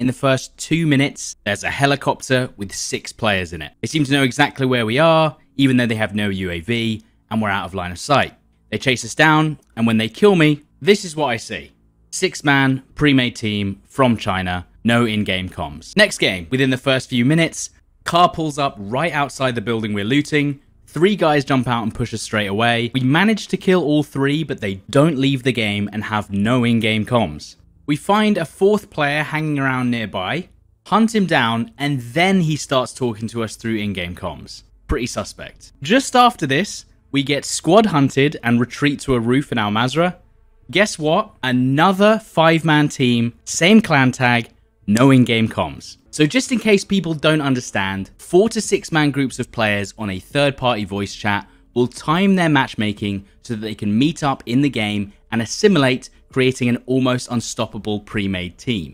In the first 2 minutes, there's a helicopter with 6 players in it. They seem to know exactly where we are, even though they have no UAV and we're out of line of sight. They chase us down, and when they kill me, this is what I see. 6-man pre-made team from China, no in-game comms. Next game, within the first few minutes, car pulls up right outside the building we're looting. 3 guys jump out and push us straight away. We manage to kill all 3, but they don't leave the game and have no in-game comms. We find a 4th player hanging around nearby, hunt him down, and then he starts talking to us through in-game comms. Pretty suspect. Just after this, we get squad hunted and retreat to a roof in Al Mazrah. Guess what? Another 5-man team, same clan tag, no in-game comms. So just in case people don't understand, 4 to 6-man groups of players on a third-party voice chat will time their matchmaking so that they can meet up in the game and assimilate, creating an almost unstoppable pre-made team.